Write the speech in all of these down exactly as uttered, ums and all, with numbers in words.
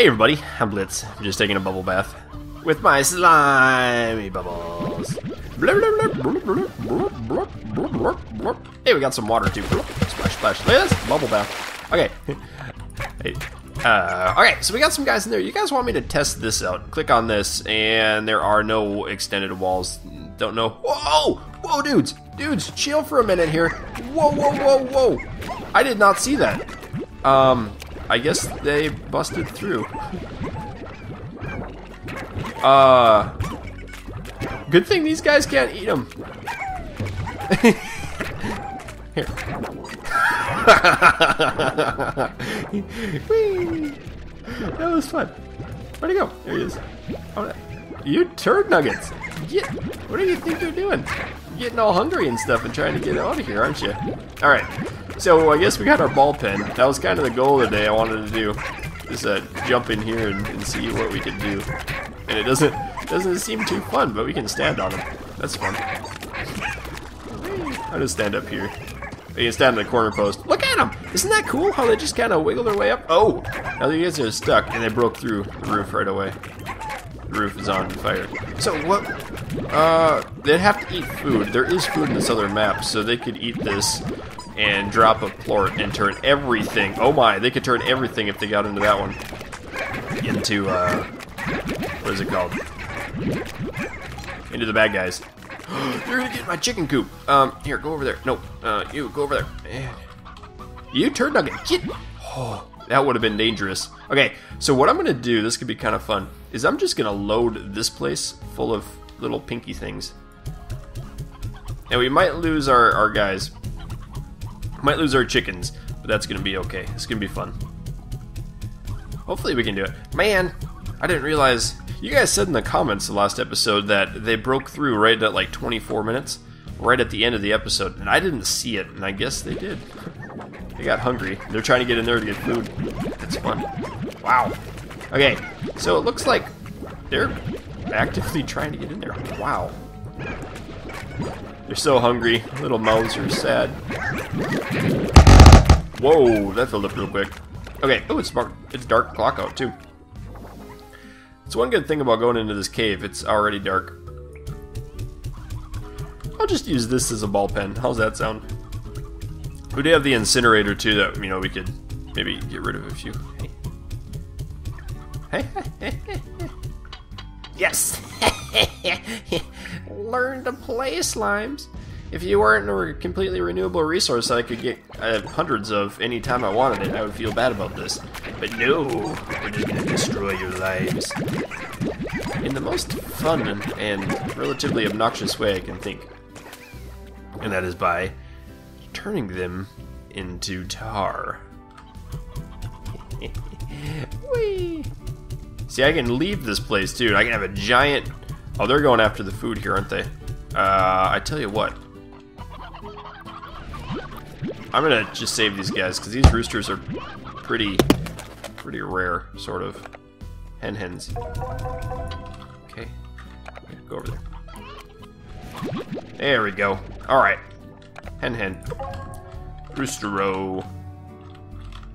Hey everybody, I'm Blitz. I'm just taking a bubble bath with my slimy bubbles. Hey, we got some water too. Splash, splash. Look at this bubble bath. Okay. Hey. Uh, okay, so we got some guys in there. You guys want me to test this out? Click on this, and there are no extended walls. Don't know. Whoa, whoa, dudes, dudes, chill for a minute here. Whoa, whoa, whoa, whoa. I did not see that. Um, I guess they busted through. Uh, good thing these guys can't eat them. Here. That was fun. Where'd he go? There he is. Oh, you turd nuggets! Get, what do you think you're doing? You're getting all hungry and stuff and trying to get out of here, aren't you? Alright, so I guess we got our ball pen. That was kind of the goal of the day I wanted to do. Just uh, jump in here and, and see what we could do. And it doesn't, doesn't seem too fun, but we can stand on them. That's fun. I'll just stand up here. You can stand on the corner post. Look at them! Isn't that cool how they just kind of wiggle their way up? Oh! Now the guys are stuck, and they broke through the roof right away. The roof is on fire. So what? Uh, they'd have to eat food. There is food in this other map, so they could eat this and drop a plort and turn everything. Oh my, they could turn everything if they got into that one. Into, uh, what is it called? Into the bad guys. You're gonna get my chicken coop. Um, here, go over there. No, uh, you, go over there. Man. You turd nugget. Get. Oh, that would have been dangerous. Okay, so what I'm gonna do, this could be kind of fun, is I'm just gonna load this place full of little pinky things. And we might lose our, our guys. Might lose our chickens, but that's gonna be okay. It's gonna be fun. Hopefully we can do it. Man, I didn't realize. You guys said in the comments the last episode that they broke through right at like twenty-four minutes, right at the end of the episode, and I didn't see it, and I guess they did. They got hungry. They're trying to get in there to get food. That's fun. Wow. Okay, so it looks like they're actively trying to get in there. Wow. They're so hungry. Little mouths are sad. Whoa, that filled up real quick. Okay, oh, it's dark, it's dark clock out, too. So one good thing about going into this cave, it's already dark. I'll just use this as a ball pen. How's that sound? We do have the incinerator too that, you know, we could maybe get rid of a few. Hey. Hey. Yes! Learn to play, slimes! If you weren't a completely renewable resource I could get uh, hundreds of any time I wanted it, I would feel bad about this. But no, we're just gonna destroy your lives. In the most fun and, and relatively obnoxious way I can think. And that is by turning them into tar. Whee! See, I can leave this place too. I can have a giant... Oh, they're going after the food here, aren't they? Uh, I tell you what. I'm gonna just save these guys because these roosters are pretty, pretty rare, sort of. Hen hens. Okay, go over there. There we go. All right, hen hen. Roostero.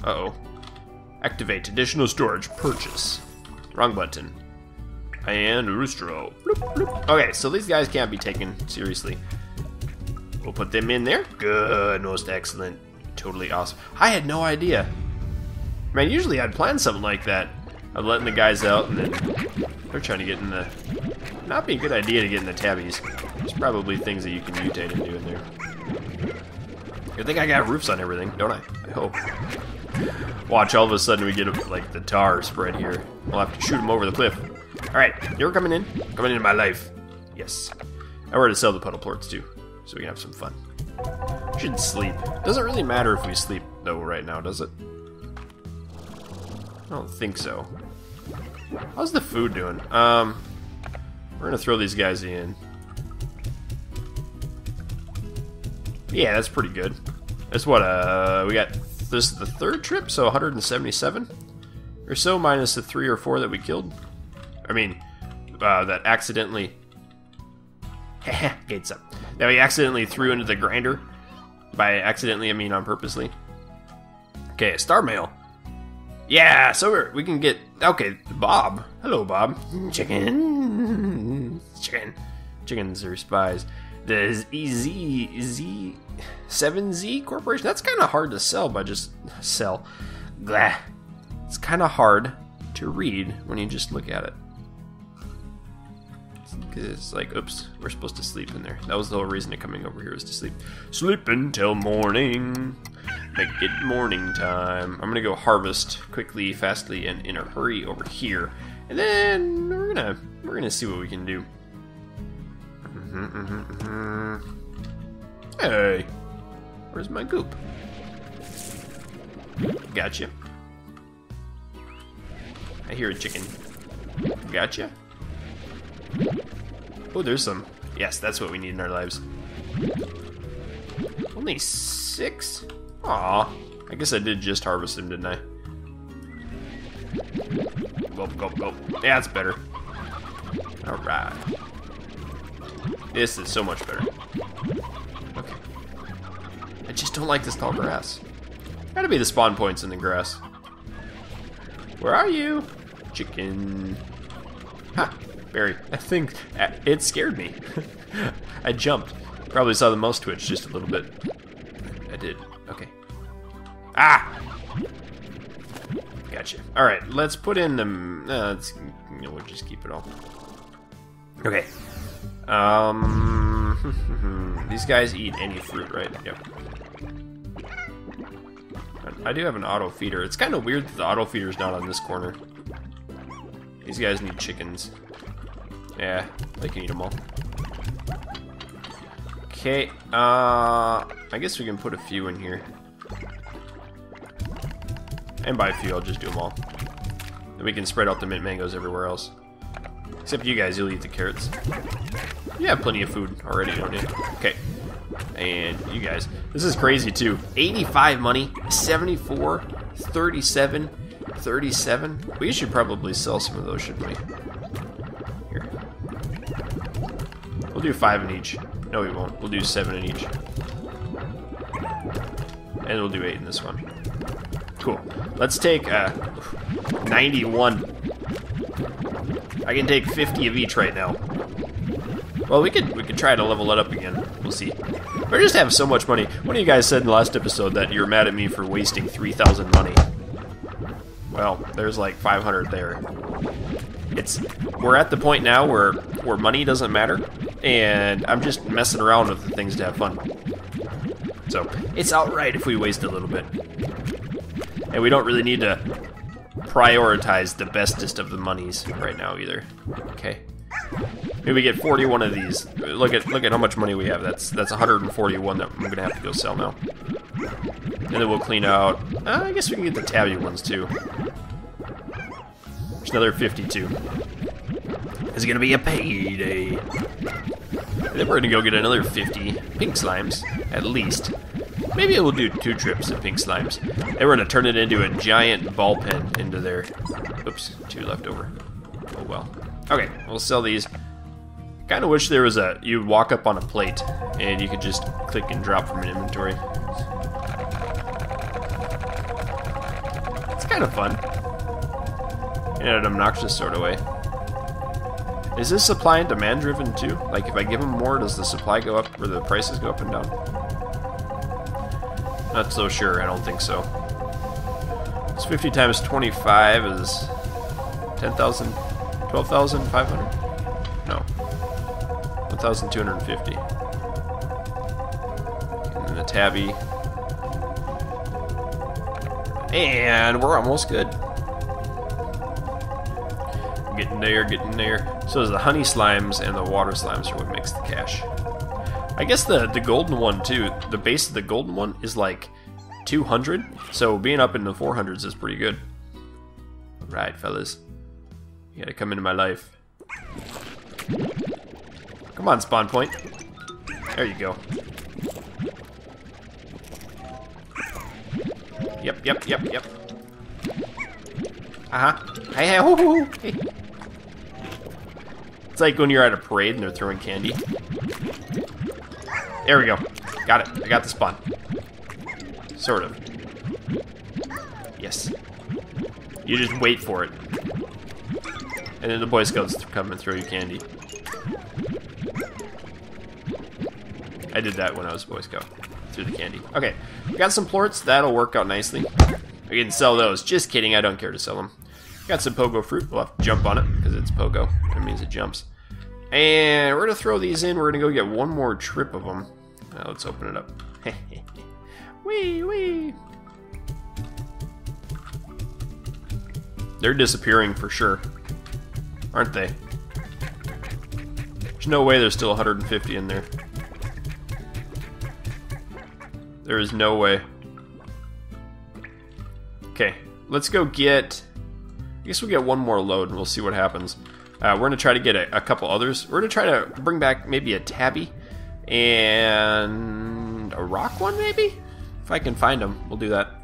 Uh oh. Activate additional storage. Purchase. Wrong button. And roostero. Bloop, bloop. Okay, so these guys can't be taken seriously. We'll put them in there. Good, most excellent, totally awesome. I had no idea. Man, usually I'd plan something like that. I'm letting the guys out, and then they're trying to get in the... Not be a good idea to get in the tabbies. There's probably things that you can mutate and do in there. Good thing I got roofs on everything, don't I? I hope. Watch, all of a sudden we get like the tar spread here. We'll have to shoot them over the cliff. All right, you're coming in. Coming into my life. Yes. Now we're to sell the puddle plorts too, so we can have some fun. We should sleep. Doesn't really matter if we sleep though right now, does it? I don't think so. How's the food doing? Um, we're gonna throw these guys in. Yeah, that's pretty good. That's what uh we got. This is the third trip, so one hundred seventy-seven or so minus the three or four that we killed. I mean, uh, that accidentally... Gates up. That we accidentally threw into the grinder. By accidentally, I mean on purposely. Okay, star mail. Yeah, so we're, we can get... Okay, Bob. Hello, Bob. Chicken. Chicken. Chickens are spies. The Z seven Z Corporation? That's kind of hard to sell by just... Sell. Blah. It's kind of hard to read when you just look at it. Because it's like, oops, we're supposed to sleep in there. That was the whole reason of coming over here, was to sleep. Sleep until morning. Make it morning time. I'm gonna go harvest quickly, fastly, and in a hurry over here. And then we're gonna we're gonna see what we can do. Mm-hmm, mm-hmm, mm-hmm. Hey, where's my goop? Gotcha. I hear a chicken. Gotcha. Oh, there's some. Yes, that's what we need in our lives. Only six? Aw. I guess I did just harvest him, didn't I? Go, go, go. Yeah, that's better. Alright. This is so much better. Okay. I just don't like this tall grass. Gotta be the spawn points in the grass. Where are you? Chicken. Ha! Huh. Very. I think it scared me. I jumped. Probably saw the mouse twitch just a little bit. I did. Okay. Ah! Gotcha. Alright, let's put in the... Uh, let's, you know, we'll just keep it all. Okay. Um... These guys eat any fruit, right? Yep. I do have an auto feeder. It's kind of weird that the auto feeder's not on this corner. These guys need chickens. Yeah, they can eat them all. Okay, uh... I guess we can put a few in here. And by a few, I'll just do them all. Then we can spread out the mint mangoes everywhere else. Except you guys, you'll eat the carrots. You have plenty of food already, don't you? Okay. And you guys. This is crazy, too. eighty-five money, seventy-four, thirty-seven, thirty-seven. We should probably sell some of those, shouldn't we? We'll do five in each. No, we won't. We'll do seven in each. And we'll do eight in this one. Cool. Let's take uh, ninety-one. I can take fifty of each right now. Well, we could we could try to level it up again. We'll see. We just have so much money. One of you guys said in the last episode that you were mad at me for wasting three thousand money. Well, there's like five hundred there. It's we're at the point now where where money doesn't matter. And I'm just messing around with the things to have fun. So, it's alright if we waste a little bit. And we don't really need to prioritize the bestest of the monies right now either. Okay. Maybe we get forty-one of these. Look at look at how much money we have. That's that's one hundred forty-one that I'm going to have to go sell now. And then we'll clean out... Uh, I guess we can get the tabby ones too. There's another fifty-two. It's going to be a payday. And then we're gonna go get another fifty pink slimes, at least. Maybe we'll do two trips of pink slimes. And we're gonna turn it into a giant ball pen into there. Oops, two left over. Oh well. Okay, we'll sell these. Kinda wish there was a, you'd walk up on a plate and you could just click and drop from an inventory. It's kinda fun. In an obnoxious sort of way. Is this supply and demand driven too? Like, if I give them more, does the supply go up, or the prices go up and down? Not so sure, I don't think so. So fifty times twenty-five is... ten thousand... twelve thousand five hundred? No. one thousand two hundred fifty. And then the tabby. And we're almost good. Getting there, getting there. So there's the honey slimes and the water slimes are what makes the cash. I guess the, the golden one, too, the base of the golden one is like two hundred, so being up in the four hundreds is pretty good. Right, fellas. You gotta come into my life. Come on, spawn point. There you go. Yep, yep, yep, yep. Uh-huh. Hey, hey, hoo, hoo, hey. It's like when you're at a parade and they're throwing candy. There we go. Got it. I got the spawn. Sort of. Yes. You just wait for it. And then the Boy Scouts come and throw you candy. I did that when I was a Boy Scout. Through the candy. Okay, we got some plorts. That'll work out nicely. We can sell those. Just kidding, I don't care to sell them. Got some pogo fruit. We'll have to jump on it, because it's pogo. That means it jumps. And we're going to throw these in. We're going to go get one more trip of them. Now let's open it up. Wee, wee. They're disappearing for sure. Aren't they? There's no way there's still one hundred fifty in there. There is no way. Okay, let's go get... I guess we'll get one more load and we'll see what happens. Uh, we're going to try to get a, a couple others. We're going to try to bring back maybe a tabby and a rock one maybe? If I can find them, we'll do that.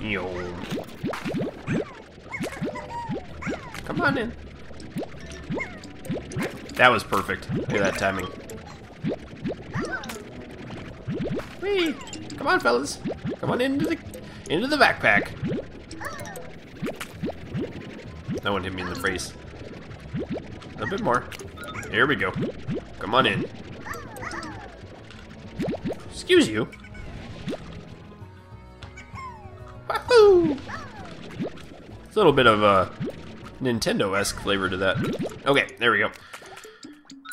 Yo. Come on in. That was perfect. Look at that timing. Whee! Come on, fellas. Come on into the into the backpack. That one hit me in the face. A bit more. Here we go. Come on in. Excuse you. Wahoo! It's a little bit of a Nintendo-esque flavor to that. Okay, there we go.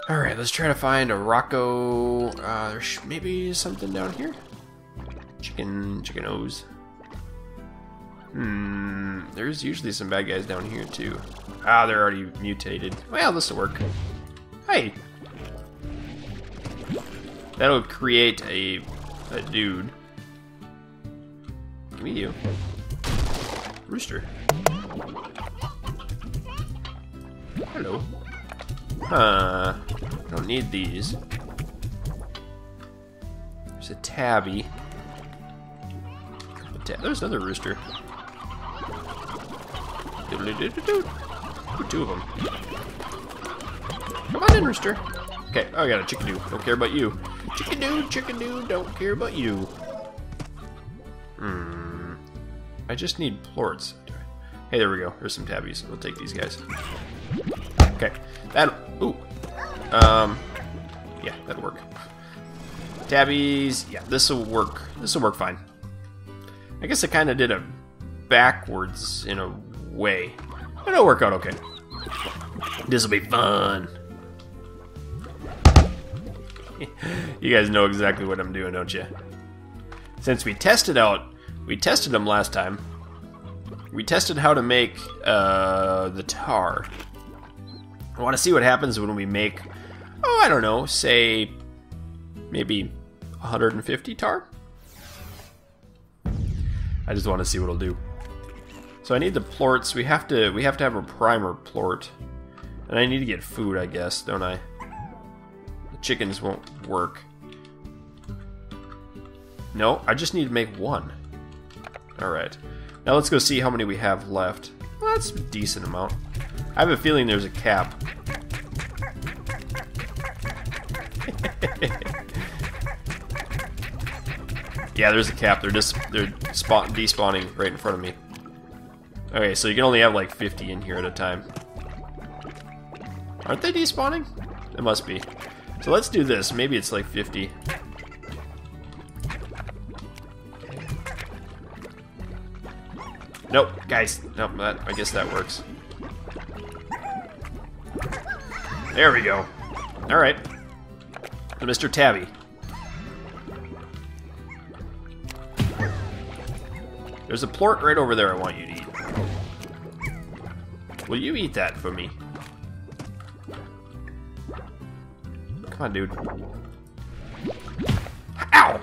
All right, let's try to find a Rocco. Uh, there's maybe something down here. Chicken, chicken O's. Hmm. There's usually some bad guys down here too. Ah, they're already mutated. Well, this will work. Hey. That'll create a a dude. Give me you, rooster. Hello. Huh. Don't need these. There's a tabby. A tab There's another rooster. Two of them. Come on in, rooster. Okay. Oh, I got a chickadoo. Don't care about you. Chickadoo, chickadoo. Don't care about you. Hmm. I just need plorts. Hey, there we go. There's some tabbies. We'll take these guys. Okay. That. Ooh. Um. Yeah, that'll work. Tabbies. Yeah, this will work. This will work fine. I guess I kind of did a backwards in a way. But it'll work out okay. This will be fun. You guys know exactly what I'm doing, don't you? Since we tested out, we tested them last time. We tested how to make uh, the tar. I want to see what happens when we make, oh, I don't know, say, maybe one hundred fifty tar? I just want to see what it'll do. So I need the plorts. We have to we have to have a primer plort. And I need to get food, I guess, don't I? The chickens won't work. No, I just need to make one. Alright. Now let's go see how many we have left. Well, that's a decent amount. I have a feeling there's a cap. Yeah, there's a cap. They're just they're spawn despawning right in front of me. Okay, so you can only have like fifty in here at a time. Aren't they despawning? It must be. So let's do this. Maybe it's like fifty. Nope, guys. Nope. That, I guess that works. There we go. Alright. Mister Tabby. There's a plort right over there I want you to eat. Will you eat that for me? Come on, dude. Ow!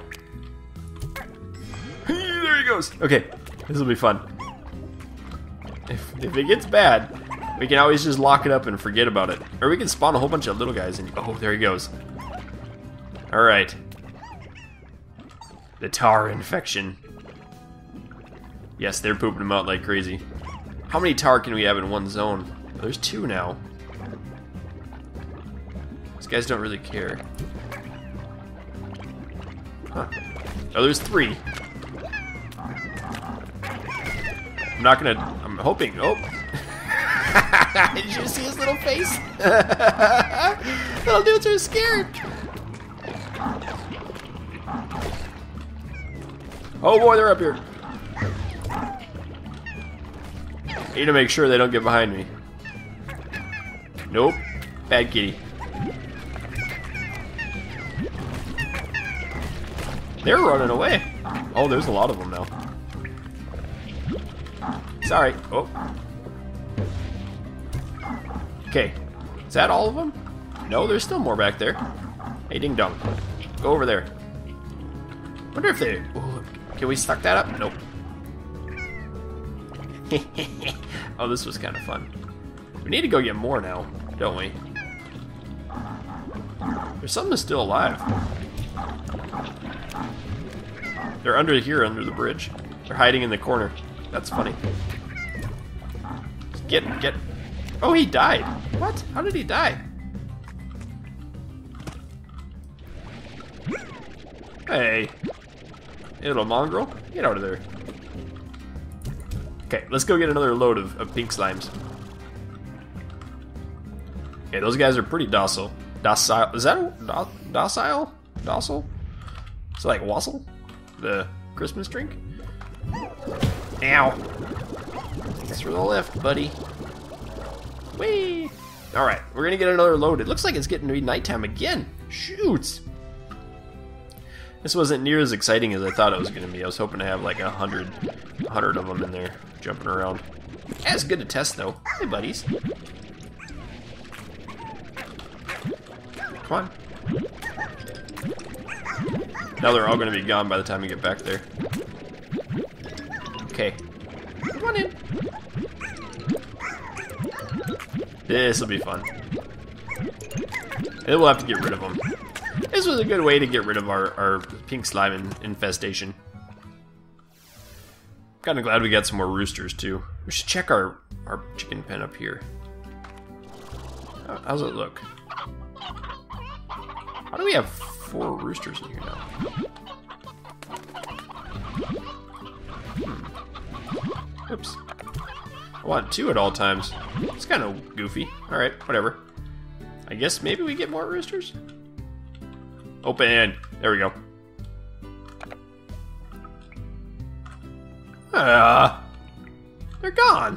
There he goes! Okay, this will be fun. If, if it gets bad... We can always just lock it up and forget about it. Or we can spawn a whole bunch of little guys and... Oh, there he goes. Alright. The tar infection. Yes, they're pooping them out like crazy. How many tar can we have in one zone? Oh, there's two now. These guys don't really care. Huh. Oh, there's three. I'm not gonna. I'm hoping. Oh. Did you see his little face? Little dudes are scared. Oh boy, they're up here. I need to make sure they don't get behind me. Nope. Bad kitty. They're running away. Oh, there's a lot of them now. Sorry. Oh. Okay. Is that all of them? No, there's still more back there. Hey, ding dong. Go over there. Wonder if they... Ooh, can we suck that up? Nope. Oh, this was kind of fun. We need to go get more now, don't we? There's something that's still alive. They're under here, under the bridge. They're hiding in the corner. That's funny. Get, get. Oh, he died. What? How did he die? Hey. Hey, little mongrel. Get out of there. Okay, let's go get another load of, of pink slimes. Okay, those guys are pretty docile. Docile? Is that a do, docile? Docile? It's like wassail? The Christmas drink? Ow! Thanks for the lift, buddy. Whee! Alright, we're gonna get another load. It looks like it's getting to be nighttime again. Shoots! This wasn't near as exciting as I thought it was gonna be. I was hoping to have like a hundred, a hundred of them in there jumping around. Yeah, it's good to test though. Hey, buddies. Come on. Now they're all gonna be gone by the time we get back there. Okay. Come on in. This'll be fun. And we'll have to get rid of them. This was a good way to get rid of our, our pink slime in, infestation. Kind of glad we got some more roosters too. We should check our, our chicken pen up here. How, how's it look? How do we have four roosters in here now? Hmm. Oops. I want two at all times. It's kind of goofy. Alright, whatever. I guess maybe we get more roosters? Open. There we go. Ah, they're gone.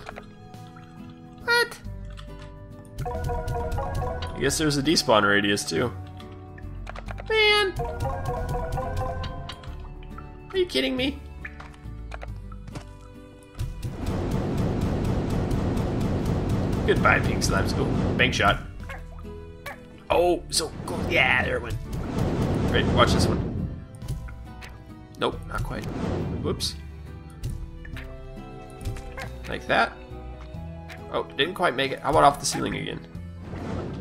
What? I guess there's a despawn radius too. Man, are you kidding me? Goodbye, pink slimes. Oh, bank shot. Oh, so cool. Yeah, there it went. Right, watch this one. Nope, not quite. Whoops. Like that. Oh, didn't quite make it. How about off the ceiling again?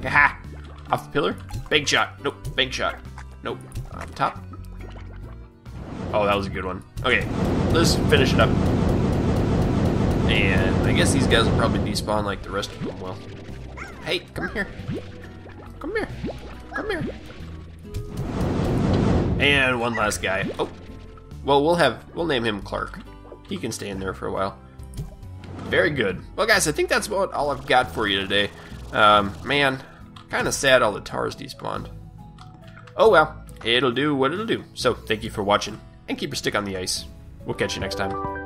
Aha! Off the pillar? Bank shot. Nope, bank shot. Nope. On top. Oh, that was a good one. Okay, let's finish it up. And I guess these guys will probably despawn like the rest of them will. Hey, come here. Come here. Come here. And one last guy. Oh, well, we'll have we'll name him Clark. He can stay in there for a while. Very good. Well, guys, I think that's about all I've got for you today. Um, man, kind of sad all the tars despawned. Oh well, it'll do what it'll do. So, thank you for watching, and keep your stick on the ice. We'll catch you next time.